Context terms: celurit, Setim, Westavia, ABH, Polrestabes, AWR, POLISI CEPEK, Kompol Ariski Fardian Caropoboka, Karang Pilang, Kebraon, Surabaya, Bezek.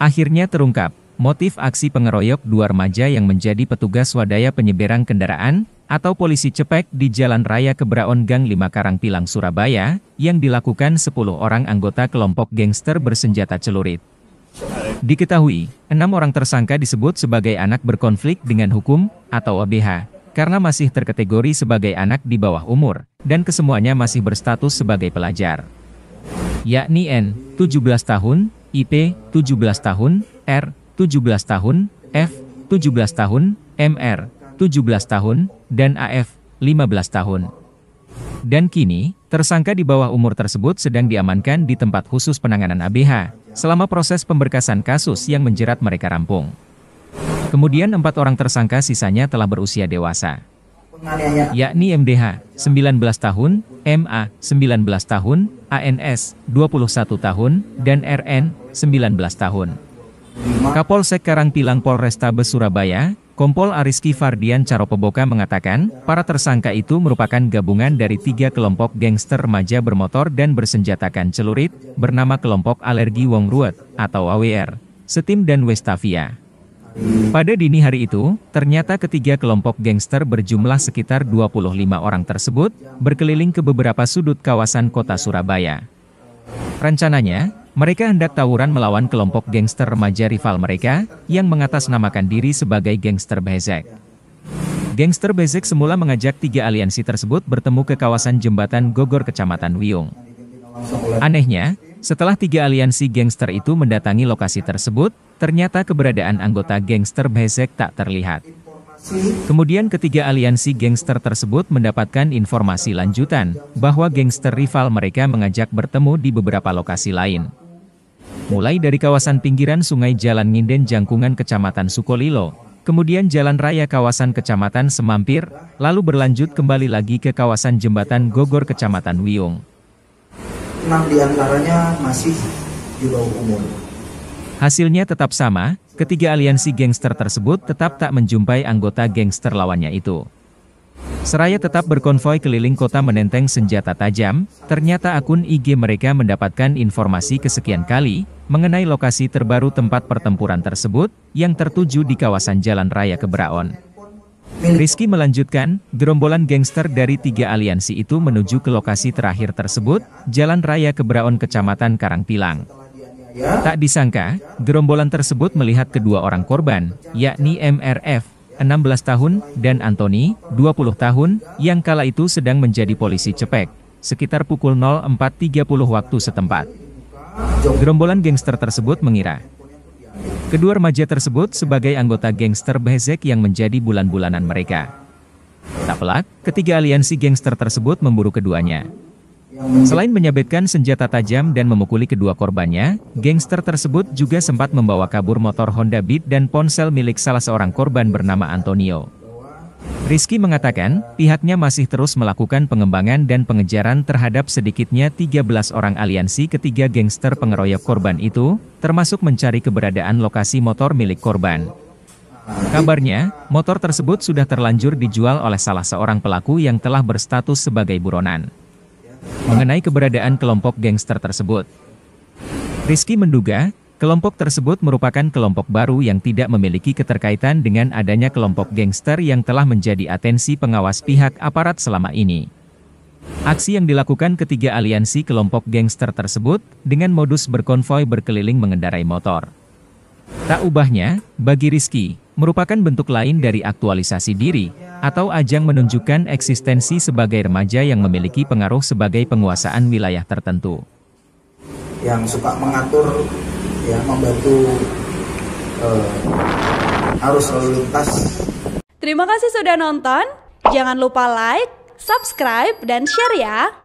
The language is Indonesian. Akhirnya terungkap, motif aksi pengeroyok dua remaja yang menjadi petugas wadaya penyeberang kendaraan, atau polisi cepek di Jalan Raya Kebraon Gang 5 Karang Pilang, Surabaya, yang dilakukan 10 orang anggota kelompok gangster bersenjata celurit. Diketahui, 6 orang tersangka disebut sebagai anak berkonflik dengan hukum, atau ABH, karena masih terkategori sebagai anak di bawah umur, dan kesemuanya masih berstatus sebagai pelajar. Yakni N, 17 tahun, IP, 17 tahun, R, 17 tahun, F, 17 tahun, MR, 17 tahun, dan AF, 15 tahun. Dan kini, tersangka di bawah umur tersebut sedang diamankan di tempat khusus penanganan ABH, selama proses pemberkasan kasus yang menjerat mereka rampung. Kemudian 4 orang tersangka sisanya telah berusia dewasa. Yakni MDH, 19 tahun, MA, 19 tahun, ANS, 21 tahun, dan RN, 19 tahun. Kapolsek Karang Pilang Polrestabes Surabaya, Kompol Ariski Fardian Caropoboka mengatakan, para tersangka itu merupakan gabungan dari 3 kelompok gangster remaja bermotor dan bersenjatakan celurit, bernama kelompok alergi wong ruwet, atau AWR, Setim dan Westavia. Pada dini hari itu, ternyata ketiga kelompok gangster berjumlah sekitar 25 orang tersebut, berkeliling ke beberapa sudut kawasan kota Surabaya. Rencananya, mereka hendak tawuran melawan kelompok gangster remaja rival mereka, yang mengatasnamakan diri sebagai gangster Bezek. Gangster Bezek semula mengajak 3 aliansi tersebut bertemu ke kawasan Jembatan Gogor, Kecamatan Wiyung. Anehnya, setelah 3 aliansi gangster itu mendatangi lokasi tersebut, ternyata keberadaan anggota gangster Bezek tak terlihat. Kemudian ketiga aliansi gangster tersebut mendapatkan informasi lanjutan, bahwa gangster rival mereka mengajak bertemu di beberapa lokasi lain. Mulai dari kawasan pinggiran sungai Jalan Nginden Jangkungan Kecamatan Sukolilo, kemudian Jalan Raya kawasan Kecamatan Semampir, lalu berlanjut kembali lagi ke kawasan Jembatan Gogor Kecamatan Wiyung. 6 diantaranya masih di bawah umur. Hasilnya tetap sama, ketiga aliansi gangster tersebut tetap tak menjumpai anggota gangster lawannya itu. Seraya tetap berkonvoi keliling kota menenteng senjata tajam, ternyata akun IG mereka mendapatkan informasi kesekian kali, mengenai lokasi terbaru tempat pertempuran tersebut, yang tertuju di kawasan Jalan Raya Kebraon. Rizky melanjutkan, gerombolan gangster dari 3 aliansi itu menuju ke lokasi terakhir tersebut, Jalan Raya Kebraon Kecamatan Karang Pilang. Tak disangka, gerombolan tersebut melihat kedua orang korban, yakni MRF, 16 tahun, dan Antoni, 20 tahun, yang kala itu sedang menjadi polisi cepek, sekitar pukul 04.30 waktu setempat. Gerombolan gangster tersebut mengira kedua remaja tersebut sebagai anggota gangster Bezek yang menjadi bulan-bulanan mereka. Tak pelak, ketiga aliansi gangster tersebut memburu keduanya. Selain menyabetkan senjata tajam dan memukuli kedua korbannya, gangster tersebut juga sempat membawa kabur motor Honda Beat dan ponsel milik salah seorang korban bernama Antonio. Rizky mengatakan, pihaknya masih terus melakukan pengembangan dan pengejaran terhadap sedikitnya 13 orang aliansi ketiga gangster pengeroyok korban itu, termasuk mencari keberadaan lokasi motor milik korban. Kabarnya, motor tersebut sudah terlanjur dijual oleh salah seorang pelaku yang telah berstatus sebagai buronan. Mengenai keberadaan kelompok gangster tersebut, Rizky menduga, kelompok tersebut merupakan kelompok baru yang tidak memiliki keterkaitan dengan adanya kelompok gangster yang telah menjadi atensi pengawas pihak aparat selama ini. Aksi yang dilakukan ketiga aliansi kelompok gangster tersebut, dengan modus berkonvoi berkeliling mengendarai motor. Tak ubahnya, bagi Rizky, merupakan bentuk lain dari aktualisasi diri, atau ajang menunjukkan eksistensi sebagai remaja yang memiliki pengaruh sebagai penguasaan wilayah tertentu. Yang suka mengatur, ya, membantu arus lalu lintas. Terima kasih sudah nonton, jangan lupa like, subscribe, dan share ya!